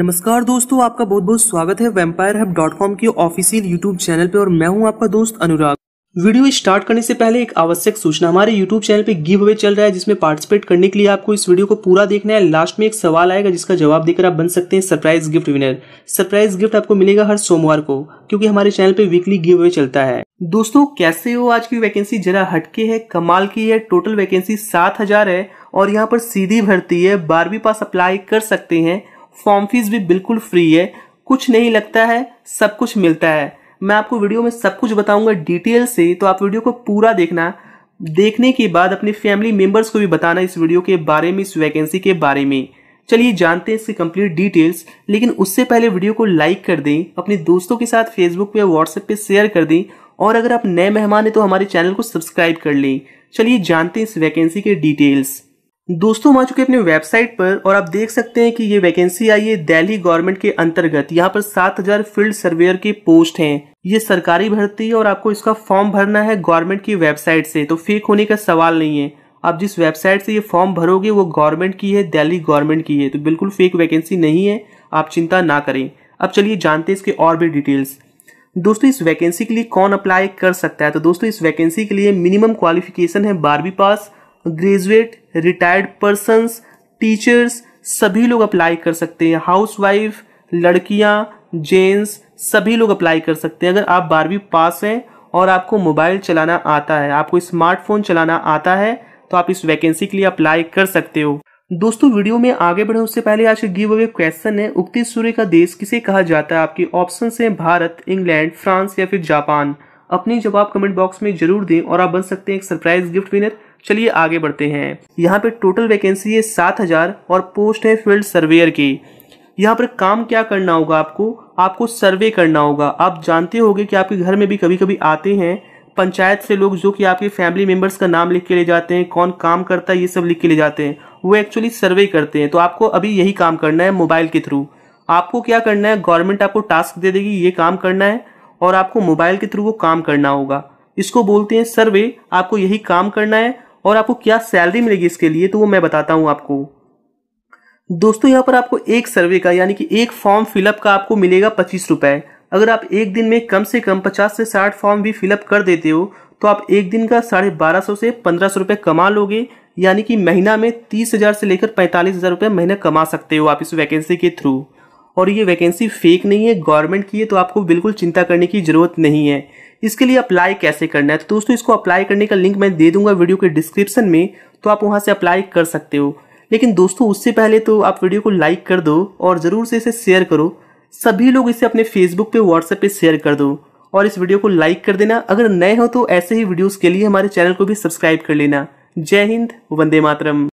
नमस्कार दोस्तों, आपका बहुत बहुत स्वागत है vampirehub.com के ऑफिशियल यूट्यूब चैनल पे और मैं हूं आपका दोस्त अनुराग। वीडियो स्टार्ट करने से पहले एक आवश्यक सूचना, हमारे यूट्यूब चैनल पे गिव अवे चल रहा है जिसमें पार्टिसिपेट करने के लिए आपको इस वीडियो को पूरा देखना है। लास्ट में एक सवाल आएगा जिसका जवाब देकर आप बन सकते हैं surprise gift winner. Surprise gift आपको मिलेगा हर सोमवार को, क्योंकि हमारे चैनल पे वीकली गिव अवे चलता है। दोस्तों कैसे हो, आज की वैकेंसी जरा हटके है, कमाल की है। टोटल वैकेंसी 7000 है और यहाँ पर सीधी भर्ती है, 12वीं पास अप्लाई कर सकते हैं। फॉर्म फीस भी बिल्कुल फ्री है, कुछ नहीं लगता है, सब कुछ मिलता है। मैं आपको वीडियो में सब कुछ बताऊंगा डिटेल से, तो आप वीडियो को पूरा देखना। देखने के बाद अपने फैमिली मेंबर्स को भी बताना इस वीडियो के बारे में, इस वैकेंसी के बारे में। चलिए जानते हैं इसकी कंप्लीट डिटेल्स, लेकिन उससे पहले वीडियो को लाइक कर दें, अपने दोस्तों के साथ फेसबुक पे या व्हाट्सएप पे शेयर कर दें, और अगर आप नए मेहमान हैं तो हमारे चैनल को सब्सक्राइब कर लें। चलिए जानते हैं इस वैकेंसी के डिटेल्स। दोस्तों हम आ चुके हैं अपने वेबसाइट पर और आप देख सकते हैं कि ये वैकेंसी आई है दिल्ली गवर्नमेंट के अंतर्गत। यहाँ पर 7000 फील्ड सर्वेयर के पोस्ट हैं। ये सरकारी भर्ती है और आपको इसका फॉर्म भरना है गवर्नमेंट की वेबसाइट से, तो फेक होने का सवाल नहीं है। आप जिस वेबसाइट से ये फॉर्म भरोगे वो गवर्नमेंट की है, दिल्ली गवर्नमेंट की है, तो बिल्कुल फेक वैकेंसी नहीं है, आप चिंता ना करें। अब चलिए जानते हैं इसके और भी डिटेल्स। दोस्तों इस वैकेंसी के लिए कौन अप्लाई कर सकता है, तो दोस्तों इस वैकेंसी के लिए मिनिमम क्वालिफिकेशन है 12वीं pass, graduate, retired persons, teachers सभी लोग अप्लाई कर सकते हैं। हाउसवाइफ, लड़कियां, जेंट्स सभी लोग अप्लाई कर सकते हैं। अगर आप 12वीं पास हैं और आपको मोबाइल चलाना आता है, आपको स्मार्टफोन चलाना आता है, तो आप इस वैकेंसी के लिए अप्लाई कर सकते हो। दोस्तों वीडियो में आगे बढ़े उससे पहले आज गिव अवे क्वेश्चन है, उगते सूर्य का देश किसे कहा जाता है। आपके ऑप्शन है भारत, इंग्लैंड, फ्रांस या फिर जापान। अपने जवाब कमेंट बॉक्स में जरूर दें और आप बन सकते हैं एक सरप्राइज गिफ्ट विनर। चलिए आगे बढ़ते हैं। यहाँ पे टोटल वैकेंसी है 7000 और पोस्ट है फील्ड सर्वेयर की। यहाँ पर काम क्या करना होगा, आपको सर्वे करना होगा। आप जानते होंगे कि आपके घर में भी कभी कभी आते हैं पंचायत से लोग, जो कि आपके फैमिली मेंबर्स का नाम लिख के ले जाते हैं, कौन काम करता है ये सब लिख के ले जाते हैं, वो एक्चुअली सर्वे करते हैं। तो आपको अभी यही काम करना है मोबाइल के थ्रू। आपको क्या करना है, गवर्नमेंट आपको टास्क दे देगी ये काम करना है और आपको मोबाइल के थ्रू वो काम करना होगा। इसको बोलते हैं सर्वे। आपको यही काम करना है और आपको क्या सैलरी मिलेगी इसके लिए, तो वो मैं बताता हूं आपको। दोस्तों यहाँ पर आपको एक सर्वे का यानी कि एक फॉर्म फिलअप का आपको मिलेगा 25 रुपये। अगर आप एक दिन में कम से कम 50 से 60 फॉर्म भी फिलअप कर देते हो तो आप एक दिन का 1250 से 1500 रुपये कमा लोगे, यानी कि महीना में 30,000 से लेकर 45,000 रुपये महीना कमा सकते हो आप इस वैकेंसी के थ्रू। और ये वैकेंसी फेक नहीं है, गवर्नमेंट की है, तो आपको बिल्कुल चिंता करने की ज़रूरत नहीं है। इसके लिए अप्लाई कैसे करना है, तो दोस्तों इसको अप्लाई करने का लिंक मैं दे दूंगा वीडियो के डिस्क्रिप्शन में, तो आप वहां से अप्लाई कर सकते हो। लेकिन दोस्तों उससे पहले तो आप वीडियो को लाइक कर दो और ज़रूर से इसे शेयर करो, सभी लोग इसे अपने फेसबुक पे, व्हाट्सएप पे शेयर कर दो और इस वीडियो को लाइक कर देना। अगर नए हो तो ऐसे ही वीडियोज़ के लिए हमारे चैनल को भी सब्सक्राइब कर लेना। जय हिंद, वंदे मातरम।